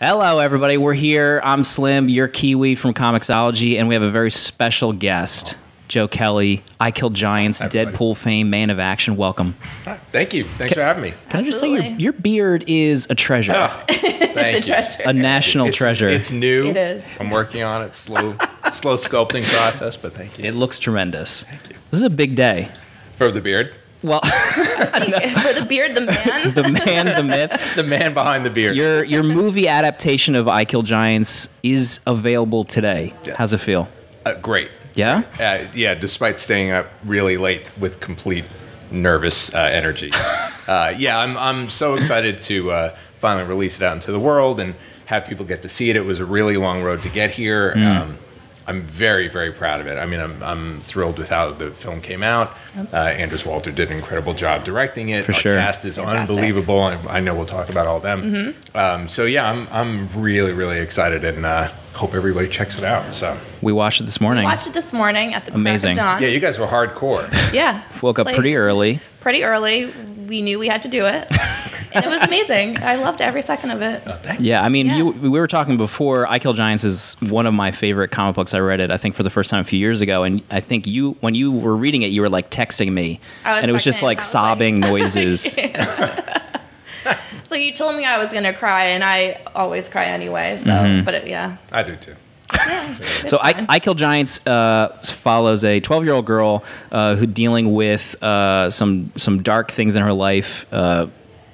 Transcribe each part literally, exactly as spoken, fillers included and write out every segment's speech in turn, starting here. Hello, everybody. We're here. I'm Slim. You're Kiwi from Comixology, and we have a very special guest, Joe Kelly, I Kill Giants, everybody. Deadpool fame, Man of Action. Welcome. Hi. Thank you. Thanks can, for having me. Can Absolutely. I just say your, your beard is a treasure. Oh, it's a treasure. A national it's, treasure. It's new. It is. I'm working on it. Slow, slow sculpting process, but thank you. It looks tremendous. Thank you. This is a big day. For the beard? Well, for the beard, the man, the man, the myth, the man behind the beard. Your your movie adaptation of I Kill Giants is available today. Yes. How's it feel? Uh, great. Yeah. Uh, yeah. Despite staying up really late with complete nervous uh, energy. uh, yeah, I'm I'm so excited to uh, finally release it out into the world and have people get to see it. It was a really long road to get here. Mm. Um, I'm very, very proud of it. I mean, I'm, I'm thrilled with how the film came out. Uh, Anders Walter did an incredible job directing it. For Our sure. cast is Fantastic. Unbelievable. I, I know we'll talk about all them. Mm-hmm. um, so yeah, I'm, I'm really, really excited and uh, hope everybody checks it out. So we watched it this morning. We watched it this morning at the Amazing. Crack of dawn. Yeah, you guys were hardcore. Yeah. Woke up like pretty early. Pretty early. We knew we had to do it. And it was amazing. I loved every second of it. Oh, yeah, I mean, yeah. You, we were talking before. I Kill Giants is one of my favorite comic books. I read it, I think, for the first time a few years ago. And I think you, when you were reading it, you were like texting me. I was and it was just like was sobbing like, noises. So you told me I was going to cry, and I always cry anyway. So, mm-hmm. but it, yeah. I do too. Yeah, so I, I Kill Giants uh, follows a twelve-year-old girl uh, who dealing with uh, some some dark things in her life, uh,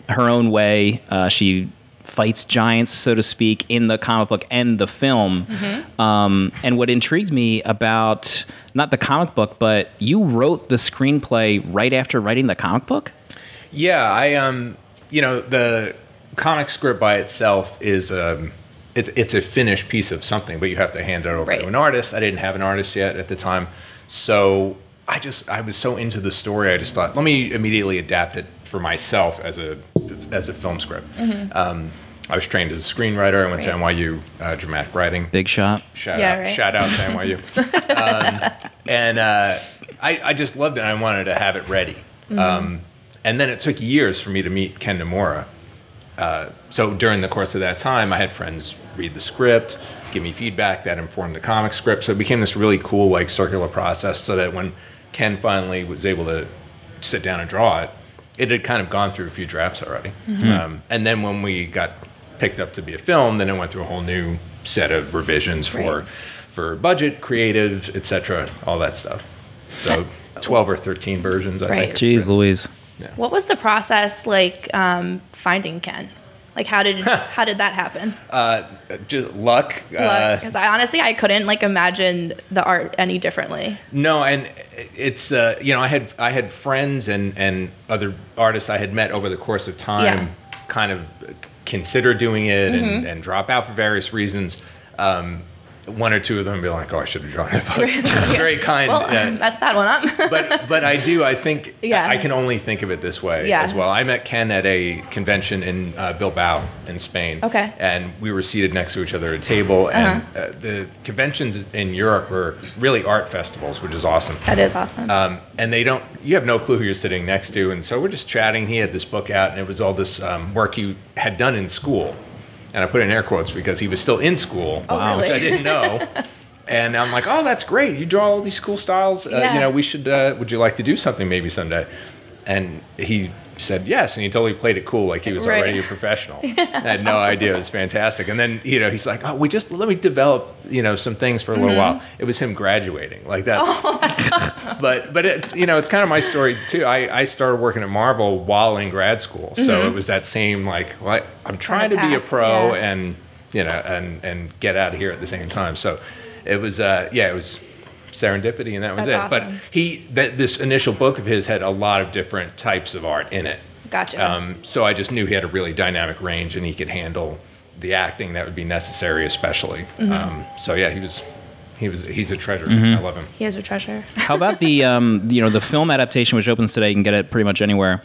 her own way. Uh, she fights giants, so to speak, in the comic book and the film. Mm-hmm. um, and what intrigued me about not the comic book, but you wrote the screenplay right after writing the comic book. Yeah, I um, you know, the comic script by itself is um. It's, it's a finished piece of something, but you have to hand it over right. to an artist. I didn't have an artist yet at the time. So I just, I was so into the story, I just thought, let me immediately adapt it for myself as a, as a film script. Mm-hmm. um, I was trained as a screenwriter. I went right. to N Y U, uh, dramatic writing. Big shot. Shout, yeah, out, right. shout out to N Y U. um, and uh, I, I just loved it. I wanted to have it ready. Mm-hmm. um, and then it took years for me to meet Ken Nimura. Uh, so during the course of that time, I had friends read the script, give me feedback that informed the comic script. So it became this really cool, like, circular process so that when Ken finally was able to sit down and draw it, it had kind of gone through a few drafts already. Mm-hmm. um, and then when we got picked up to be a film, then it went through a whole new set of revisions for, right. for budget, creative, et cetera, all that stuff. So twelve or thirteen versions, I right. think. Jeez Louise. Yeah. What was the process like um, finding Ken? Like, how did how did that happen? Uh, just luck. Because uh, I honestly I couldn't like imagine the art any differently. No, and it's uh, you know, I had I had friends and and other artists I had met over the course of time, yeah. kind of consider doing it, mm-hmm. and, and drop out for various reasons. Um, One or two of them be like, "Oh, I should have drawn it." But very kind. Well, uh, that's that one up. but but I do. I think yeah. I can only think of it this way yeah. as well. I met Ken at a convention in uh, Bilbao in Spain. Okay. And we were seated next to each other at a table. Uh-huh. And uh, the conventions in Europe were really art festivals, which is awesome. That is awesome. Um, and they don't. You have no clue who you're sitting next to. And so we're just chatting. He had this book out, and it was all this um, work he had done in school. And I put in air quotes because he was still in school, oh, wow, really? Which I didn't know. And I'm like, oh, that's great. You draw all these cool styles. Uh, yeah. You know, we should, uh, would you like to do something maybe someday? And he said yes. And he totally played it cool. Like he was right. already a professional. Yeah, I had no awesome. idea. It was fantastic. And then, you know, he's like, oh, we just, let me develop, you know, some things for a little mm-hmm. while. It was him graduating like that. Oh, that's awesome. But, but it's, you know, it's kind of my story too. I, I started working at Marvel while in grad school. Mm-hmm. So it was that same, like, well, I, I'm trying to path. be a pro yeah. and, you know, and, and get out of here at the same time. So it was, uh, yeah, it was serendipity, and that was That's it. Awesome. But he, that this initial book of his had a lot of different types of art in it. Gotcha. Um, so I just knew he had a really dynamic range, and he could handle the acting that would be necessary, especially. Mm-hmm. um, so yeah, he was, he was, he's a treasure. Mm-hmm. I love him. He is a treasure. How about the, um, you know, the film adaptation, which opens today? You can get it pretty much anywhere.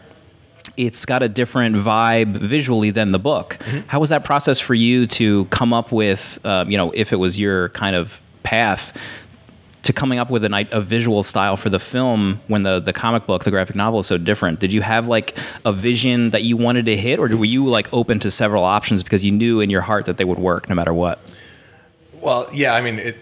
It's got a different vibe visually than the book. Mm-hmm. How was that process for you to come up with, uh, you know, if it was your kind of path? to coming up with a, a visual style for the film when the, the comic book, the graphic novel is so different? Did you have like a vision that you wanted to hit, or were you like open to several options because you knew in your heart that they would work no matter what? Well, yeah, I mean, it,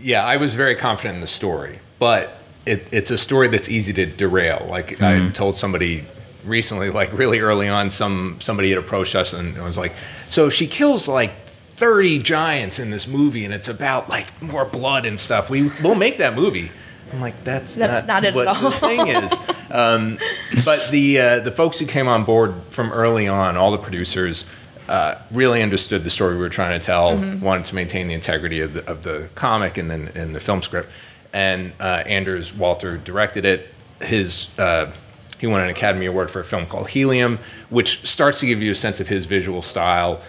yeah, I was very confident in the story, but it, it's a story that's easy to derail. Like mm-hmm. I told somebody recently, like really early on, some somebody had approached us and was like, so she kills like thirty giants in this movie, and it's about like more blood and stuff. We will make that movie. I'm like, that's, that's not, not what at all. the thing is. Um, but the uh, the folks who came on board from early on, all the producers, uh, really understood the story we were trying to tell. Mm-hmm. Wanted to maintain the integrity of the, of the comic and then and the film script. And uh, Anders Walter directed it. His uh, he won an Academy Award for a film called Helium, which starts to give you a sense of his visual style.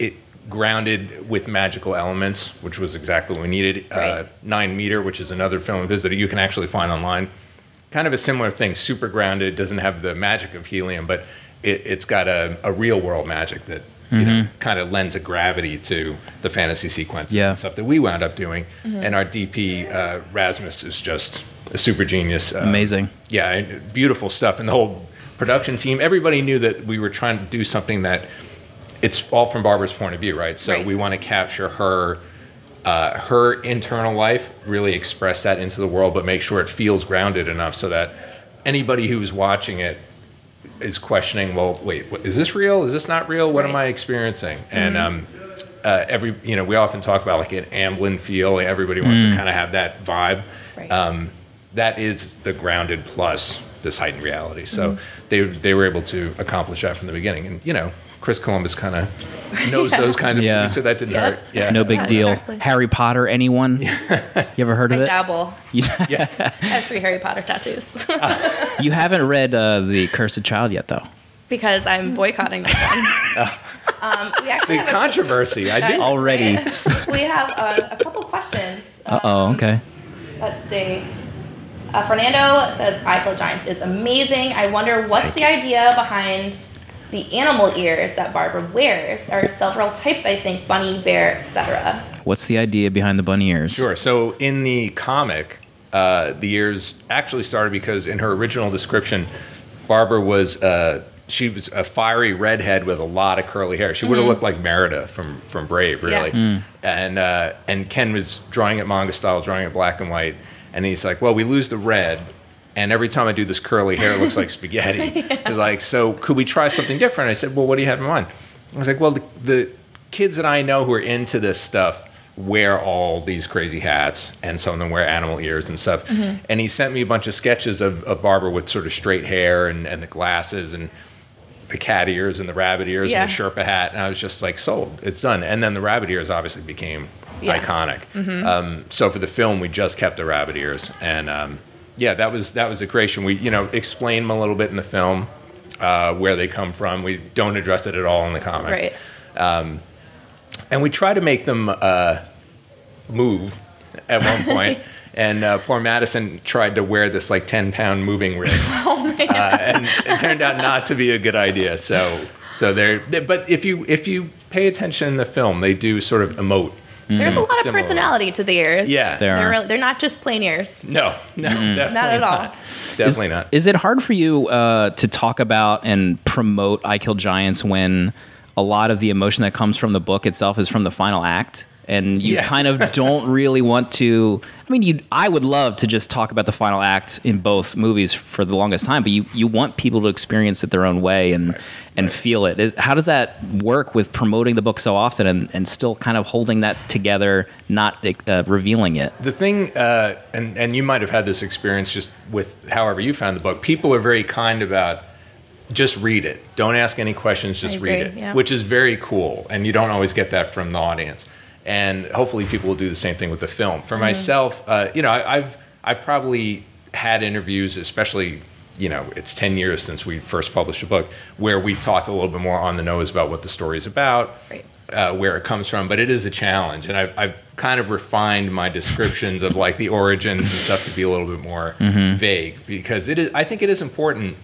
It grounded with magical elements, which was exactly what we needed. Right. Uh, Nine Meter, which is another film of his that you can actually find online. Kind of a similar thing, super grounded, doesn't have the magic of Helium, but it, it's got a, a real world magic that mm-hmm. you know, kind of lends a gravity to the fantasy sequences yeah. and stuff that we wound up doing. Mm-hmm. And our D P, uh, Rasmus, is just a super genius. Uh, Amazing. Yeah, beautiful stuff. And the whole production team, everybody knew that we were trying to do something that it's all from Barbara's point of view, right? So right. we want to capture her uh, her internal life, really express that into the world, but make sure it feels grounded enough so that anybody who's watching it is questioning, well, wait, what, is this real? Is this not real? What right. am I experiencing? Mm-hmm. And um, uh, every, you know, we often talk about like an Amblin feel. Everybody wants mm. to kind of have that vibe. Right. Um, that is the grounded plus this heightened reality. So mm-hmm. they they were able to accomplish that from the beginning. And, you know, Chris Columbus kind of knows yeah. those kinds of yeah. movies, so that didn't yeah. hurt. Yeah. No big yeah, deal. Exactly. Harry Potter, anyone? You ever heard of I it? I dabble. yeah. I have three Harry Potter tattoos. uh, you haven't read uh, The Cursed Child yet, though. Because I'm boycotting that one. Oh. Um, we actually so have controversy. A, I did already. We have uh, a couple questions. Um, uh-oh, okay. Let's see. Uh, Fernando says, I Kill Giants is amazing. I wonder what's Thank the you. idea behind the animal ears that Barbara wears. There are several types, I think, bunny, bear, et cetera. What's the idea behind the bunny ears? Sure. So in the comic, uh, the ears actually started because in her original description, Barbara was uh, she was a fiery redhead with a lot of curly hair. She mm-hmm. would have looked like Merida from from Brave, really. Yeah. Mm. And uh, and Ken was drawing it manga style, drawing it black and white, and he's like, well, we lose the red. And every time I do this curly hair, it looks like spaghetti. yeah. It's like, so could we try something different? I said, well, what do you have in mind? I was like, well, the, the kids that I know who are into this stuff wear all these crazy hats, and some of them wear animal ears and stuff. Mm-hmm. And he sent me a bunch of sketches of, of Barbara with sort of straight hair and, and the glasses and the cat ears and the rabbit ears yeah. and the Sherpa hat. And I was just like, sold, it's done. And then the rabbit ears obviously became yeah. iconic. Mm-hmm. um, so for the film, we just kept the rabbit ears. And um, yeah, that was that was the creation. We, you know, explain them a little bit in the film, uh, where they come from. We don't address it at all in the comic. Right. Um, and we try to make them uh, move at one point. And uh, poor Madison tried to wear this like ten pound moving rig. Oh man. Uh, and it turned out not to be a good idea. So so they're, they, but if you if you pay attention in the film, they do sort of emote. Mm. There's a lot of personality to the ears. Yeah, there are. They're, really, they're not just plain ears. No, no, mm. definitely not at all. Not. Definitely is, not. Is it hard for you uh, to talk about and promote I Kill Giants when a lot of the emotion that comes from the book itself is from the final act? And you yes. kind of don't really want to. I mean, you. I would love to just talk about the final act in both movies for the longest time, but you, you want people to experience it their own way and right. and right. feel it. Is, how does that work with promoting the book so often and, and still kind of holding that together, not uh, revealing it? The thing, uh, and and you might have had this experience just with however you found the book. People are very kind about. Just read it. Don't ask any questions. Just read it, yeah. which is very cool, and you don't always get that from the audience. And hopefully people will do the same thing with the film. For mm-hmm. myself, uh, you know, I, I've I've probably had interviews, especially, you know, it's ten years since we first published a book, where we've talked a little bit more on the nose about what the story's about, right. uh, where it comes from, but it is a challenge. And I've, I've kind of refined my descriptions of like the origins and stuff to be a little bit more mm-hmm. vague, because it is, I think it is important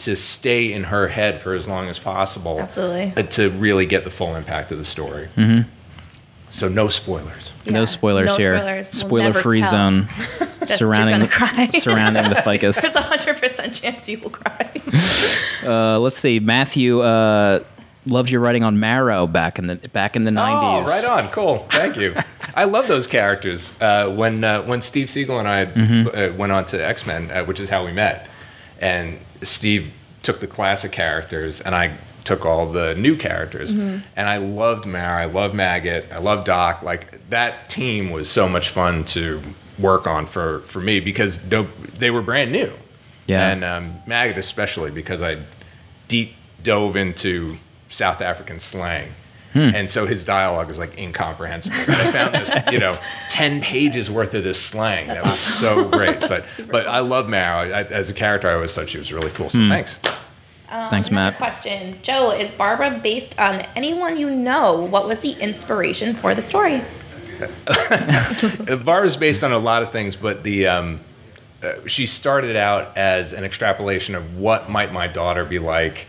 to stay in her head for as long as possible. Absolutely. Uh, to really get the full impact of the story. Mm-hmm. So no spoilers. Yeah. No spoilers no here. Spoilers. Spoiler-free we'll zone surrounding cry. surrounding the ficus. There's a hundred percent chance you will cry. uh, let's see. Matthew uh, loved your writing on Marrow back in the back in the nineties. Oh, right on. Cool. Thank you. I love those characters. Uh, when uh, when Steve Siegel and I mm-hmm. uh, went on to X-Men, uh, which is how we met, and Steve took the classic characters, and I took all the new characters. Mm-hmm. And I loved Mara, I loved Maggot, I loved Doc. Like, that team was so much fun to work on for, for me because they were brand new. Yeah. And um, Maggot especially, because I deep dove into South African slang. Hmm. And so his dialogue was like incomprehensible. And I found this, you know, ten pages worth of this slang. That's that was awesome. so great. But but cool. I love Mara. I, as a character, I always thought she was really cool. So hmm. thanks. Um, Thanks, Matt. Question. Joe, is Barbara based on anyone you know? What was the inspiration for the story? Barbara's based on a lot of things, but the um, uh, she started out as an extrapolation of what might my daughter be like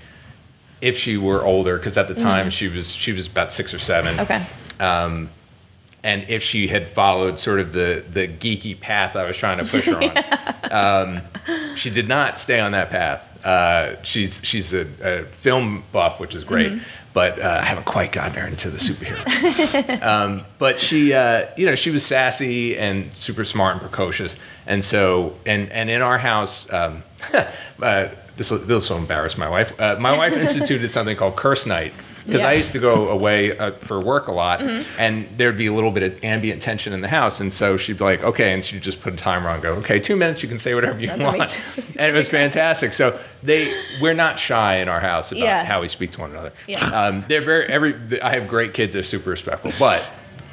if she were older, because at the time mm-hmm. she was she was about six or seven. Okay. Um, and if she had followed sort of the, the geeky path I was trying to push her yeah. on. Um, she did not stay on that path. Uh, she's she's a, a film buff, which is great, mm-hmm. but uh, I haven't quite gotten her into the superhero. um, but she, uh, you know, she was sassy and super smart and precocious, and so and and in our house, um, uh, this this will embarrass my wife. Uh, my wife instituted something called Curse Night. Because yeah. I used to go away uh, for work a lot, mm-hmm. and there'd be a little bit of ambient tension in the house, and so she'd be like, okay, and she'd just put a timer on and go, okay, two minutes, you can say whatever you That's want. Amazing. And it was fantastic. So they, we're not shy in our house about yeah. how we speak to one another. Yeah. Um, they're very, every, I have great kids, they're super respectful, but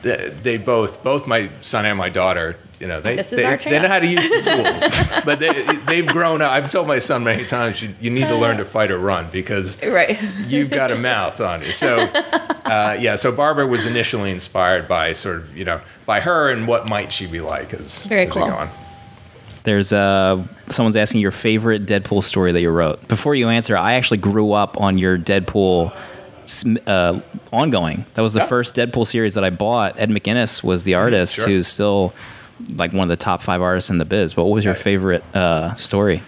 they, they both, both my son and my daughter, you know, they, they, they know how to use the tools, but they, they've grown up. I've told my son many times, you, you need to learn to fight or run because right. you've got a mouth on you. So, uh, yeah, so Barbara was initially inspired by sort of, you know, by her and what might she be like as, Very as cool. we go on. There's uh, someone's asking your favorite Deadpool story that you wrote. Before you answer, I actually grew up on your Deadpool Uh, ongoing. That was the oh. first Deadpool series that I bought. Ed McInnes was the artist sure. who's still like one of the top five artists in the biz. What was your favorite uh, story?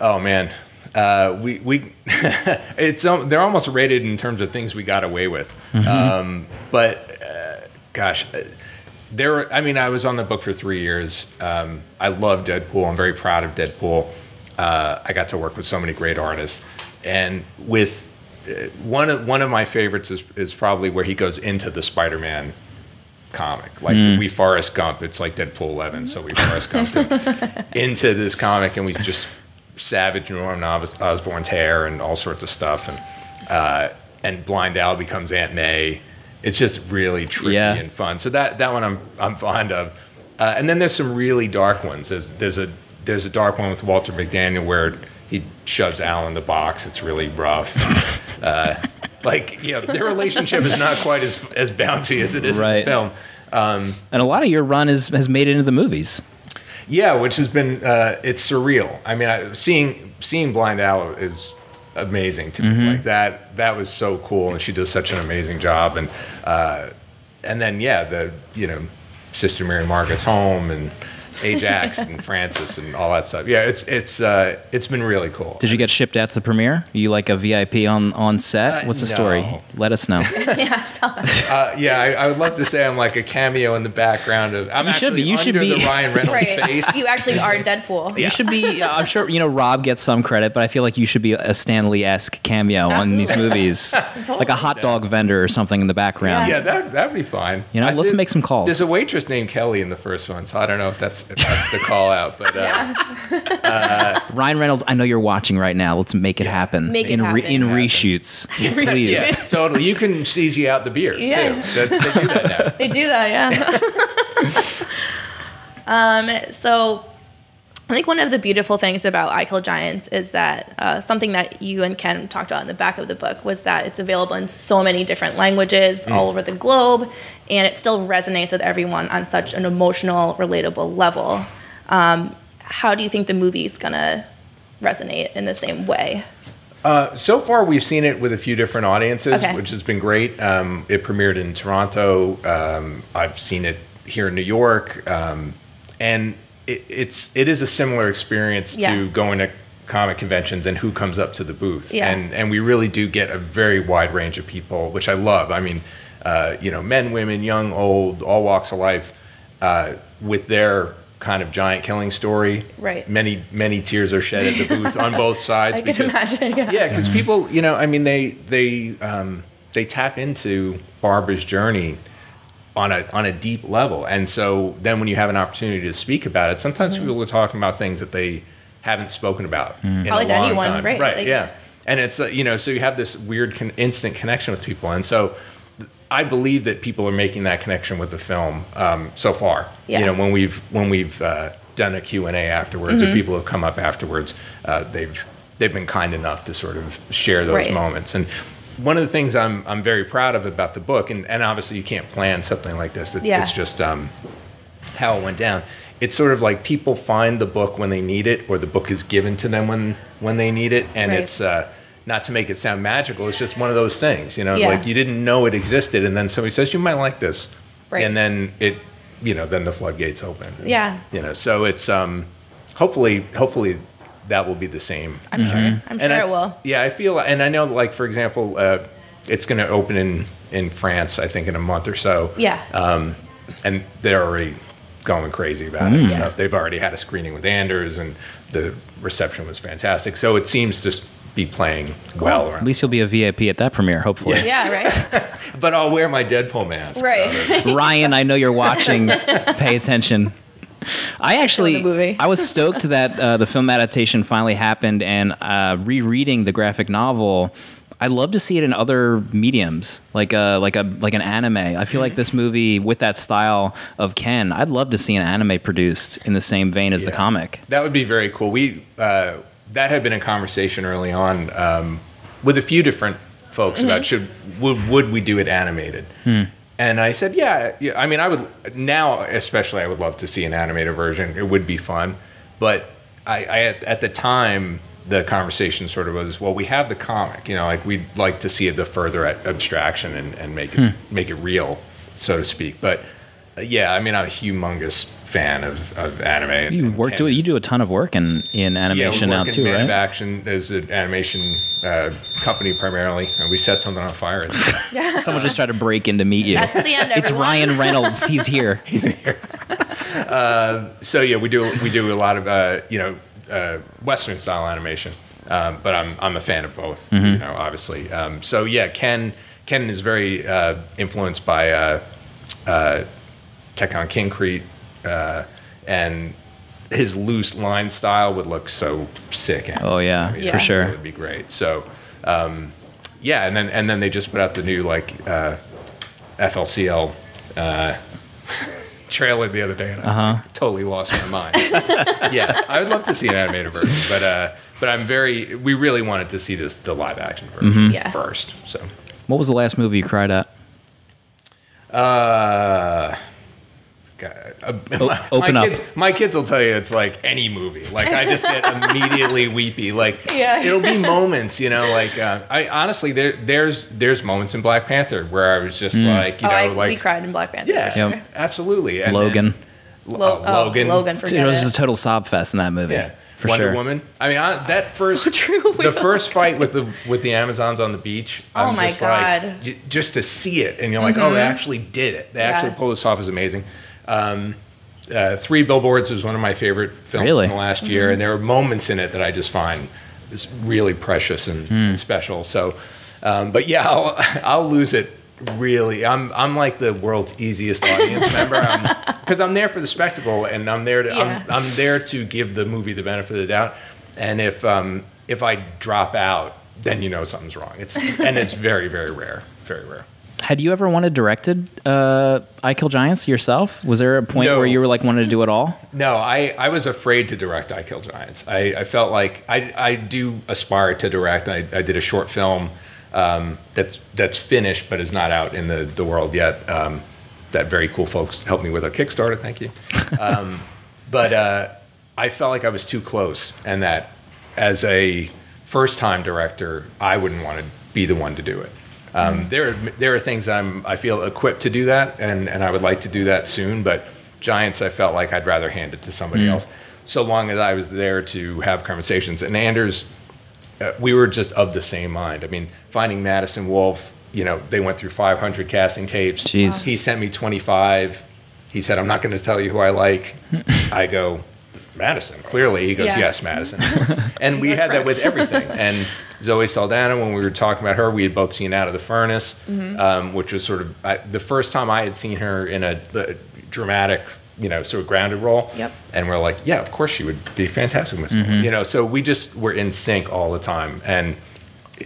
Oh man, uh, we we it's um, they're almost rated in terms of things we got away with. Mm-hmm. um, but uh, gosh, there. Were, I mean, I was on the book for three years. Um, I love Deadpool. I'm very proud of Deadpool. Uh, I got to work with so many great artists, and with uh, one of one of my favorites is is probably where he goes into the Spider-Man comic, like mm. we Forrest Gump. It's like Deadpool eleven, so we Forrest Gumped him into this comic, and we just savage Norman Os Osborn's hair and all sorts of stuff, and uh, and Blind Al becomes Aunt May. It's just really trippy yeah. and fun. So that that one I'm I'm fond of. Uh, and then there's some really dark ones. There's there's a there's a dark one with Walter McDaniel where he shoves Al in the box. It's really rough. uh, Like, you know, their relationship is not quite as as bouncy as it is right. in the film. Um, and a lot of your run is, has made it into the movies. Yeah, which has been, uh, it's surreal. I mean, I, seeing seeing Blind Al is amazing to mm-hmm. me. Like, that that was so cool, and she does such an amazing job. And uh, and then, yeah, the, you know, Sister Mary Margaret's home, and Ajax and Francis and all that stuff. Yeah, it's it's uh, it's been really cool. Did you get shipped out to the premiere? Are you like a V I P on on set? What's the uh, no. story? Let us know. yeah, tell us. Uh, yeah, I, I would love to say I'm like a cameo in the background of. I'm you should be. You under should be the Ryan Reynolds right. face. You actually are Deadpool. Yeah. You should be. Uh, I'm sure you know Rob gets some credit, but I feel like you should be a Stan Lee-esque cameo Absolutely. on these movies, totally like a hot dog yeah. vendor or something in the background. Yeah, yeah that that'd be fine. You know, I let's did, make some calls. There's a waitress named Kelly in the first one, so I don't know if that's. If that's the call out, but uh, yeah. uh, Ryan Reynolds, I know you're watching right now. Let's make it happen. Make it in happen. Re in happen. reshoots, please. Yeah, totally, you can C G out the beard yeah. too. That's, they do that now. They do that, yeah. um, so I think one of the beautiful things about I Kill Giants is that uh, something that you and Ken talked about in the back of the book was that it's available in so many different languages mm. all over the globe, and it still resonates with everyone on such an emotional, relatable level. Um, how do you think the movie's gonna resonate in the same way? Uh, so far, we've seen it with a few different audiences, okay. which has been great. Um, it premiered in Toronto. Um, I've seen it here in New York, um, and it, it's it is a similar experience yeah. to going to comic conventions and who comes up to the booth. Yeah. And and we really do get a very wide range of people, which I love. I mean, uh, you know, men, women, young, old, all walks of life, uh, with their kind of giant killing story. Right. Many, many tears are shed at the booth on both sides. I because, can imagine, yeah. Yeah, because mm-hmm. people, you know, I mean, they they um, they tap into Barbara's journey on a on a deep level. And so then when you have an opportunity to speak about it, sometimes mm-hmm. people are talking about things that they haven't spoken about mm-hmm. in Probably a long anyone, time. Right, right like, yeah. And it's, uh, you know, so you have this weird con instant connection with people. And so I believe that people are making that connection with the film um, so far. Yeah. You know, when we've when we've uh, done a Q and A afterwards, mm-hmm. or people have come up afterwards, uh, they've they've been kind enough to sort of share those right. moments. And one of the things I'm I'm very proud of about the book, and, and obviously you can't plan something like this. It's, yeah. it's just um, how it went down. It's sort of like people find the book when they need it, or the book is given to them when when they need it, and right. it's. Uh, Not to make it sound magical, it's just one of those things, you know, yeah. like you didn't know it existed, and then somebody says you might like this, right. and then it, you know, then the floodgates open. Yeah, you know, so it's um, hopefully, hopefully, that will be the same. I'm mm-hmm. sure. I'm and sure I, it will. Yeah, I feel, and I know, like for example, uh, it's going to open in in France, I think, in a month or so. Yeah. Um, and they're already going crazy about mm. it and stuff. Yeah. They've already had a screening with Anders, and the reception was fantastic. So it seems just. Be playing well. Around. At least you'll be a V I P at that premiere, hopefully. Yeah, yeah right. But I'll wear my Deadpool mask. Right. Ryan, I know you're watching. Pay attention. I actually, I was stoked that uh, the film adaptation finally happened, and uh, rereading the graphic novel, I'd love to see it in other mediums, like a like a like an anime. I feel like this movie with that style of Ken, I'd love to see an anime produced in the same vein as yeah. the comic. That would be very cool. We. Uh, That had been a conversation early on um, with a few different folks mm-hmm. about should would, would we do it animated? Mm. And I said, yeah, yeah. I mean, I would now especially I would love to see an animated version. It would be fun. But I, I at, at the time the conversation sort of was, well, we have the comic, you know, like we'd like to see the further abstraction and, and make it mm. make it real, so to speak. But yeah, I mean, I'm a humongous fan of, of anime. You and, work and do it. You do a ton of work in in animation yeah, we work now in too, Man right? Man of Action is an animation uh, company primarily, and we set something on fire. yeah. Someone just tried to break in to meet you. That's the end. It's everyone. Ryan Reynolds. He's here. He's here. Uh, so yeah, we do we do a lot of uh, you know uh, Western style animation, um, but I'm I'm a fan of both. Mm-hmm. You know, obviously. Um, so yeah, Ken Ken is very uh, influenced by. Uh, uh, Tekkon Kinkreet, uh, and his loose line style would look so sick. Oh yeah, I mean, yeah. for sure, it would be great. So, um, yeah, and then and then they just put out the new like uh, F L C L uh, trailer the other day, and uh-huh. I totally lost my mind. Yeah, I would love to see an animated version, but uh, but I'm very we really wanted to see this the live action version mm-hmm. yeah. first. So, what was the last movie you cried at? Uh. Uh, my, Open my up. Kids, my kids will tell you it's like any movie. Like I just get immediately weepy. Like yeah. it'll be moments, you know. Like uh, I honestly, there there's there's moments in Black Panther where I was just mm. like, you oh, know, I, like we cried in Black Panther. Yeah, sure. absolutely. And Logan, then, Lo oh, Logan, oh, Logan. Dude, it was just a total sob fest in that movie. Yeah. For Wonder sure. Woman. I mean, I, that first, so true. the first fight with the with the Amazons on the beach. I'm oh my just god! Like, j just to see it, and you're like, mm-hmm. oh, they actually did it. They yes. actually pulled this off. Is amazing. Um, uh, Three Billboards was one of my favorite films really? in the last year, mm-hmm. and there are moments in it that I just find is really precious and, mm. and special. So, um, but yeah, I'll, I'll lose it. Really, I'm I'm like the world's easiest audience member because I'm, I'm there for the spectacle, and I'm there to yeah. I'm, I'm there to give the movie the benefit of the doubt. And if um if I drop out, then you know something's wrong. It's and it's very very rare, very rare. Had you ever wanted directed uh, I Kill Giants yourself? Was there a point no. where you were like wanted to do it all? No, I, I was afraid to direct I Kill Giants. I, I felt like I, I do aspire to direct. I, I did a short film um, that's that's finished but is not out in the, the world yet. Um, that very cool folks helped me with a Kickstarter, thank you. Um, but uh, I felt like I was too close, and that as a first-time director, I wouldn't want to be the one to do it. Um, there, there are things I'm, I feel equipped to do that, and, and I would like to do that soon, but Giants, I felt like I'd rather hand it to somebody mm. else, so long as I was there to have conversations. And Anders, uh, we were just of the same mind. I mean, finding Madison Wolfe, you know, they went through five hundred casting tapes. Jeez. He sent me twenty-five. He said, I'm not going to tell you who I like. I go, Madison, clearly. He goes, yeah. Yes, Madison. And we had friends. That with everything. And Zoe Saldana, when we were talking about her, we had both seen Out of the Furnace, mm-hmm. um, which was sort of I, the first time I had seen her in a, a dramatic, you know, sort of grounded role. Yep. And we're like, yeah, of course she would be fantastic with mm-hmm. you know, so we just were in sync all the time. And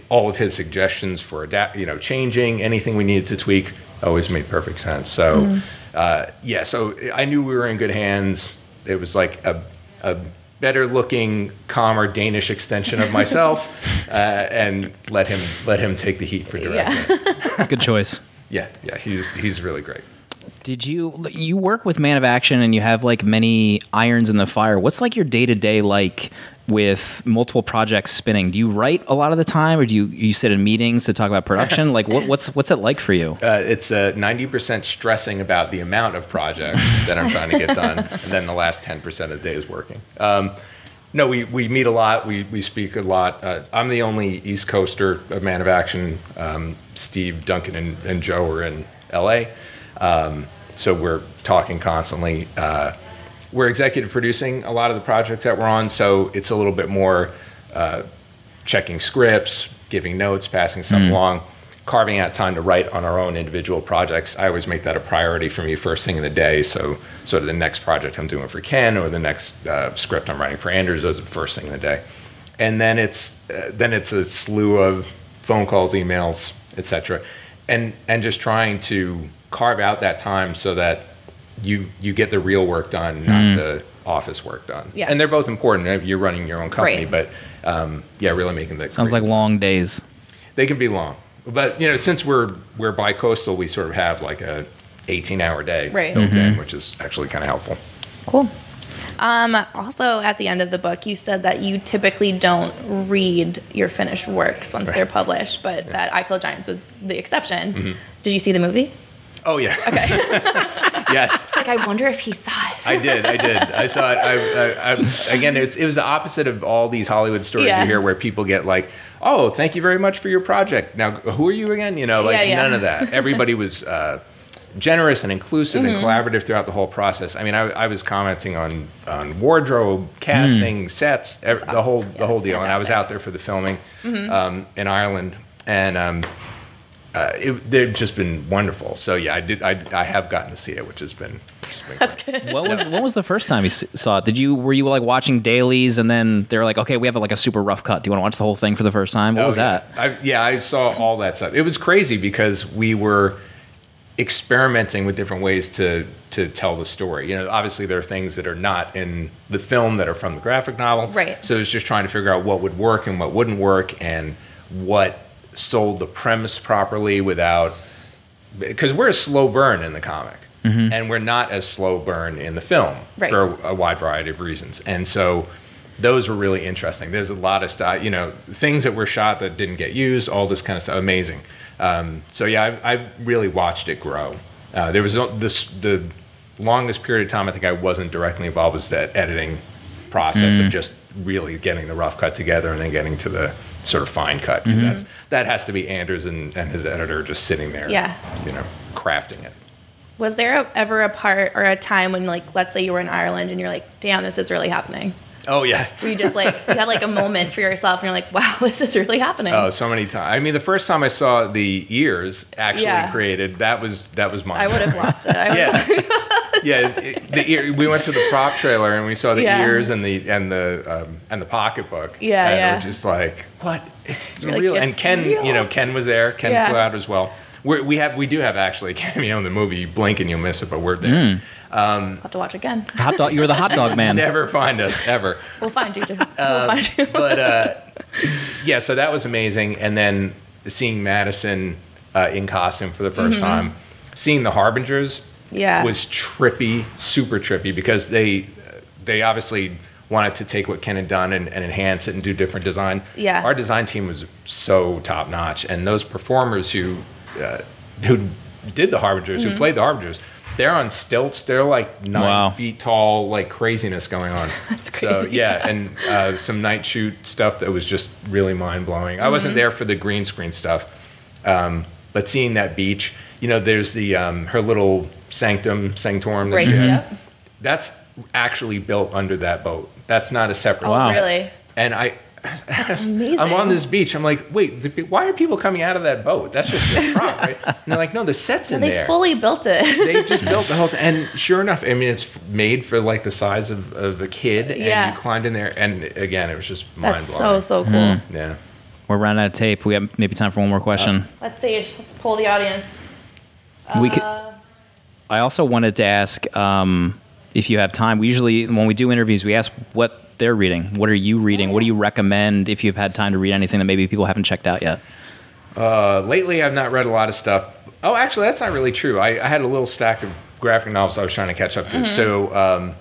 all of his suggestions for adapt, you know, changing, anything we needed to tweak always made perfect sense. So, mm-hmm. uh, yeah, so I knew we were in good hands. It was like a, a better looking, calmer Danish extension of myself, uh, and let him let him take the heat for directing. Yeah. Good choice. Yeah, yeah, he's he's really great. Did you you work with Man of Action and you have like many irons in the fire? What's like your day to day like with multiple projects spinning? Do you write a lot of the time, or do you you sit in meetings to talk about production? Like what, what's what's it like for you? Uh, it's a ninety percent stressing about the amount of projects that I'm trying to get done, and then the last ten percent of the day is working. Um, no, we we meet a lot. We we speak a lot. Uh, I'm the only East Coaster of Man of Action. Um, Steve, Duncan, and, and Joe are in L A. Um, so we're talking constantly. Uh, we're executive producing a lot of the projects that we're on, so it's a little bit more uh, checking scripts, giving notes, passing stuff mm. along, carving out time to write on our own individual projects. I always make that a priority for me first thing in the day, so sort of the next project I'm doing for Ken or the next uh, script I'm writing for Anders, those are the first thing in the day. And then it's, uh, then it's a slew of phone calls, emails, et cetera, and, and just trying to carve out that time so that you you get the real work done, not mm. the office work done. Yeah. And they're both important. You're running your own company, right. but um, yeah, really making that. Sounds like long days. They can be long, but you know, since we're we're bi-coastal, we sort of have like a eighteen hour day right. built mm-hmm. in, which is actually kind of helpful. Cool. Um, also, at the end of the book, you said that you typically don't read your finished works once right. they're published, but yeah. that I Kill Giants was the exception. Mm-hmm. Did you see the movie? Oh, yeah. Okay. Yes. It's like, I wonder if he saw it. I did. I did. I saw it. I, I, I, again, it's, it was the opposite of all these Hollywood stories yeah. you hear where people get like, oh, thank you very much for your project. Now, who are you again? You know, like yeah, yeah. none of that. Everybody was uh, generous and inclusive mm-hmm. and collaborative throughout the whole process. I mean, I, I was commenting on, on wardrobe, casting, mm. sets, every, awesome. the whole, yeah, the whole deal. Fantastic. And I was out there for the filming mm-hmm. um, in Ireland. And... Um, Uh, it, they've just been wonderful. So yeah, I did. I, I have gotten to see it, which has been. Which has been That's great. Good. What was what was the first time you saw it? Did you were you like watching dailies and then they were like, okay, we have like a super rough cut. Do you want to watch the whole thing for the first time? What oh, was yeah. that? I, yeah, I saw all that stuff. It was crazy because we were experimenting with different ways to to tell the story. You know, obviously there are things that are not in the film that are from the graphic novel. Right. So it's just trying to figure out what would work and what wouldn't work and what. Sold the premise properly without, because we're a slow burn in the comic mm-hmm. and we're not as slow burn in the film right. for a, a wide variety of reasons. And so those were really interesting. There's a lot of stuff, you know, things that were shot that didn't get used, all this kind of stuff, amazing. Um, so yeah, I, I really watched it grow. Uh, there was this, the longest period of time I think I wasn't directly involved was that editing process mm-hmm. of just really getting the rough cut together and then getting to the sort of fine cut. Because mm-hmm. that's that has to be Anders and, and his editor just sitting there, yeah. you know, crafting it. Was there a, ever a part or a time when, like, let's say you were in Ireland and you're like, damn, this is really happening? Oh, yeah. Where you just, like, you had, like, a moment for yourself and you're like, wow, this is really happening. Oh, so many times. I mean, the first time I saw the ears actually yeah. created, that was that was mine. I would have lost it. I yeah. Yeah, it, the ear, we went to the prop trailer and we saw the yeah. ears and the and the um, and the pocketbook. Yeah, and yeah. we're just like, what? It's, it's real. Like, and it's Ken, real. you know, Ken was there. Ken yeah. flew out as well. We're, we have we do have actually a cameo in the movie. You blink and you'll miss it, but we're there. Mm. Um, I'll have to watch again. Hot dog, you were the hot dog man. Never find us ever. We'll find you. Too. Um, we'll find you. But uh, yeah, so that was amazing. And then seeing Madison uh, in costume for the first mm-hmm. time, seeing the Harbingers. Yeah. Was trippy, super trippy, because they they obviously wanted to take what Ken had done and, and enhance it and do different design. Yeah. Our design team was so top notch, and those performers who uh, who did the Harbingers, mm-hmm. who played the Harbingers, they're on stilts. They're like nine wow. feet tall, like craziness going on. That's crazy. So, yeah, and uh, some night shoot stuff that was just really mind blowing. Mm-hmm. I wasn't there for the green screen stuff, um, but seeing that beach, you know, there's the um, her little sanctum, sanctorum that right. she has. Yep. That's actually built under that boat. That's not a separate. Oh, wow. Really? And I, that's amazing. I'm on this beach. I'm like, wait, the, why are people coming out of that boat? That's just a prop, right? And they're like, no, the set's no, in they there. They fully built it. They just built the whole thing. And sure enough, I mean, it's made for like the size of, of a kid. And yeah. you climbed in there. And again, it was just mind-blowing. That's so, so cool. Mm-hmm. Yeah. We're running out of tape. We have maybe time for one more question. Uh, let's see. Let's poll the audience. We uh, could, I also wanted to ask... Um, if you have time, we usually, when we do interviews, we ask what they're reading. What are you reading? What do you recommend if you've had time to read anything that maybe people haven't checked out yet? Uh, lately, I've not read a lot of stuff. Oh, actually, that's not really true. I, I had a little stack of graphic novels I was trying to catch up to. Mm-hmm. So, um,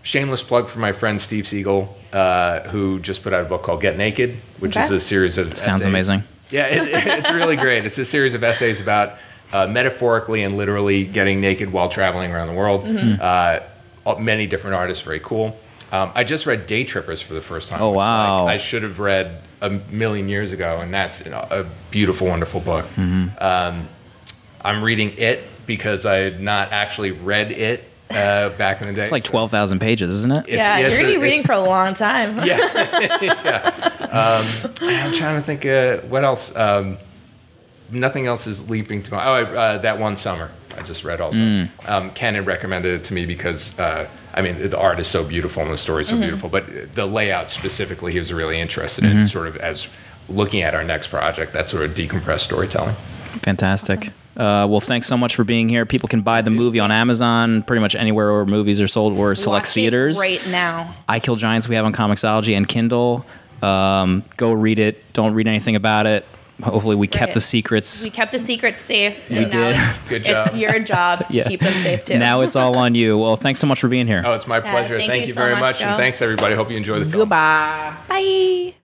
shameless plug for my friend Steve Siegel, uh, who just put out a book called Get Naked, which okay. is a series of essays. Sounds amazing. Yeah, it, it's really great. It's a series of essays about uh, metaphorically and literally getting naked while traveling around the world. Mm-hmm. uh, Many different artists, very cool. Um, I just read Day Trippers for the first time. Oh, wow. Like I should have read a million years ago, and that's you know, a beautiful, wonderful book. Mm-hmm. um, I'm reading it because I had not actually read it uh, back in the day. It's like so. twelve thousand pages, isn't it? It's, yeah, yeah, you're going to be reading for a long time. yeah. yeah. Um, I'm trying to think, uh, what else? Um, nothing else is leaping to my... Oh, I, uh, that one summer. I just read also. Mm. Um, Ken had recommended it to me because, uh, I mean, the art is so beautiful and the story is so mm-hmm. beautiful, but the layout specifically, he was really interested mm-hmm. in sort of as looking at our next project, that sort of decompressed storytelling. Fantastic. Awesome. Uh, well, thanks so much for being here. People can buy the movie on Amazon, pretty much anywhere where movies are sold or select Watch theaters. It right now. I Kill Giants we have on Comixology and Kindle. Um, go read it. Don't read anything about it. Hopefully we right. kept the secrets. We kept the secrets safe. Yeah. We now did. It's, Good job. It's your job to yeah. keep them safe too. Now it's all on you. Well, thanks so much for being here. Oh, it's my yeah, pleasure. Thank, thank you, you so very much. much and thanks everybody. Hope you enjoy the film. Goodbye. Bye.